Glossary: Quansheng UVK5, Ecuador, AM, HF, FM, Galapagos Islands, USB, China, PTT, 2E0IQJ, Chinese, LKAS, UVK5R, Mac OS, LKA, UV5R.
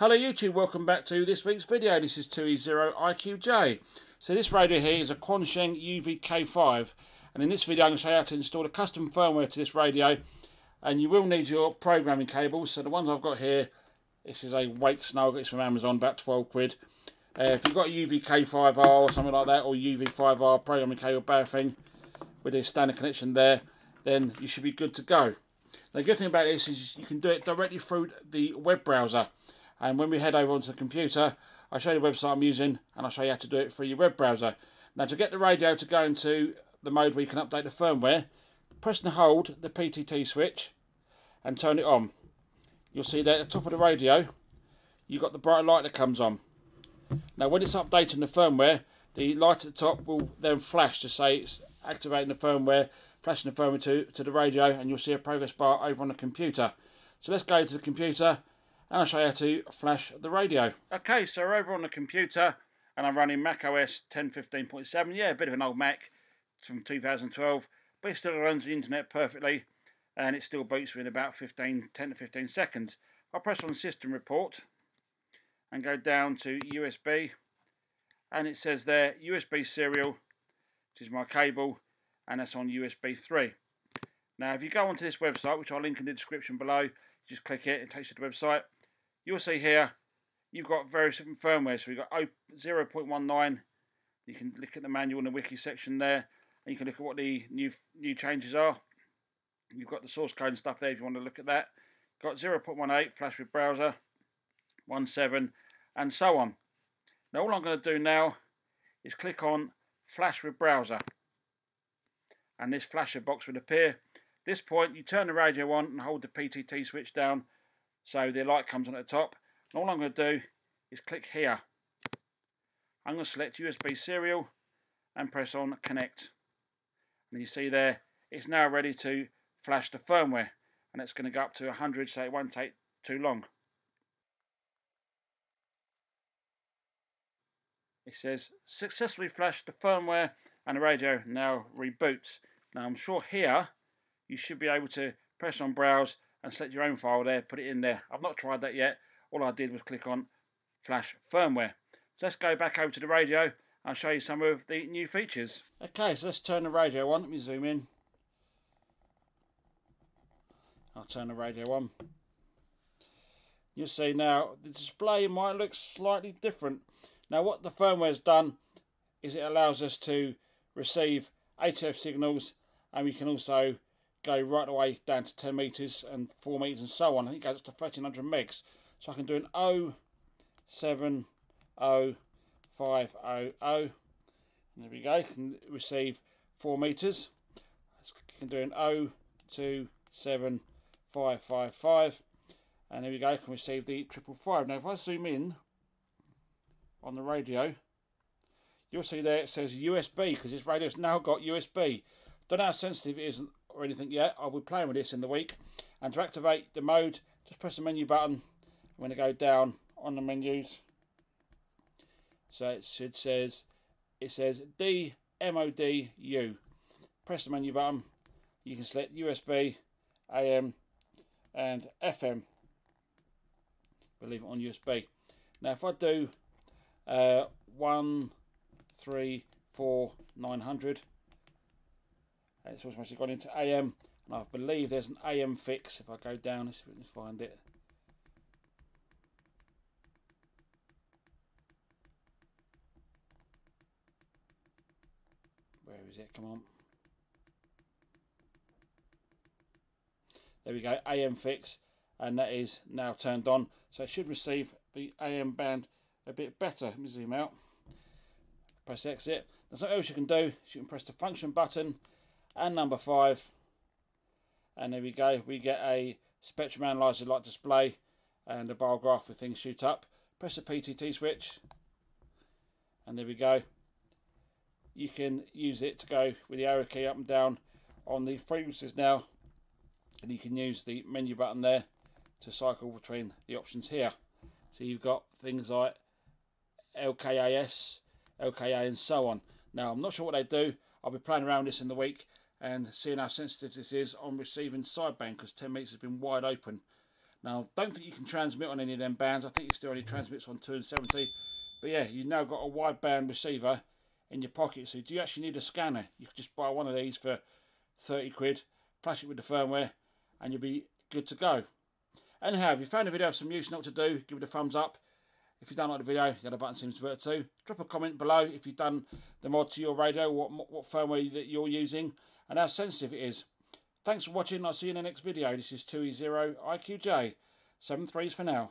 Hello YouTube, welcome back to this week's video. This is 2E0IQJ. So this radio here is a Quansheng UVK5, and in this video I'm going to show you how to install a custom firmware to this radio, and you will need your programming cables. So the ones I've got here, this is a Wake Snow, I got this from Amazon, about 12 quid. If you've got a UVK5R or something like that, or UV5R programming cable, bad thing, with a standard connection there, then you should be good to go. Now, the good thing about this is you can do it directly through the web browser. And when we head over onto the computer, I show you the website I'm using, and I'll show you how to do it through your web browser. Now, to get the radio to go into the mode where you can update the firmware, press and hold the PTT switch and turn it on. You'll see there at the top of the radio, you've got the bright light that comes on. Now, when it's updating the firmware, the light at the top will then flash to say it's activating the firmware, flashing the firmware to the radio, and you'll see a progress bar over on the computer. So let's go to the computer, and I'll show you how to flash the radio. Okay, so we're over on the computer, and I'm running Mac OS 10.15.7. Yeah, a bit of an old Mac from 2012, but it still runs the internet perfectly, and it still boots within about 10 to 15 seconds. I'll press on System Report, and go down to USB, and it says there, USB serial, which is my cable, and that's on USB 3. Now, if you go onto this website, which I'll link in the description below, just click it, it takes you to the website. You'll see here you've got various different firmware. So we've got 0.19. You can look at the manual in the wiki section there, and you can look at what the new changes are. You've got the source code and stuff there if you want to look at that. You've got 0.18 flash with browser, 1.7, and so on. Now all I'm going to do now is click on flash with browser, and this flasher box will appear. At this point, you turn the radio on and hold the PTT switch down so the light comes on at the top. And all I'm going to do is click here. I'm going to select USB serial and press on connect. And you see there, it's now ready to flash the firmware, and it's going to go up to 100, so it won't take too long. It says successfully flashed the firmware, and the radio now reboots. Now I'm sure here you should be able to press on browse and select your own file there, put it in there. I've not tried that yet. All I did was click on flash firmware. So let's go back over to the radio and I'll show you some of the new features. Okay, so let's turn the radio on. Let me zoom in. I'll turn the radio on. You'll see now the display might look slightly different. Now what the firmware's done is it allows us to receive HF signals, and we can also go right away down to 10 meters and 4 meters and so on. I think it goes up to 1300 megs. So I can do an 0.70500. And there we go. You can receive 4 meters. You can do an 0.27555. And there we go. You can receive the 555. Now, if I zoom in on the radio, you'll see there it says USB, because this radio's now got USB. Don't know how sensitive it is or anything yet. I'll be playing with this in the week. And to activate the mode, just press the menu button. I'm going to go down on the menus. So it says DMOD U. Press the menu button. You can select USB, AM, and FM. We'll leave it on USB. Now if I do 134,900. It's automatically gone into AM, and I believe there's an AM fix. If I go down, let's find it. Where is it? Come on. There we go, AM fix, and that is now turned on. So it should receive the AM band a bit better. Let me zoom out. Press exit. There's something else you can do. You can press the function button and number 5, and there we go, we get a spectrum analyzer like display and a bar graph with things shoot up. Press the PTT switch, and there we go. You can use it to go with the arrow key up and down on the frequencies now, and you can use the menu button there to cycle between the options here. So you've got things like LKAS, LKA, and so on. Now I'm not sure what they do. I'll be playing around with this in the week and seeing how sensitive this is on receiving sideband, because 10 meters has been wide open. Now, I don't think you can transmit on any of them bands. I think it still only transmits on 2 and 70. But yeah, you've now got a wideband receiver in your pocket. So do you actually need a scanner? You could just buy one of these for 30 quid, flash it with the firmware, and you'll be good to go. Anyhow, if you found the video of some use, you know what to do, give it a thumbs up. If you don't like the video, the other button seems to work too. Drop a comment below if you've done the mod to your radio, what firmware that you're using, and how sensitive it is. Thanks for watching, I'll see you in the next video. This is 2E0IQJ, 7 threes for now.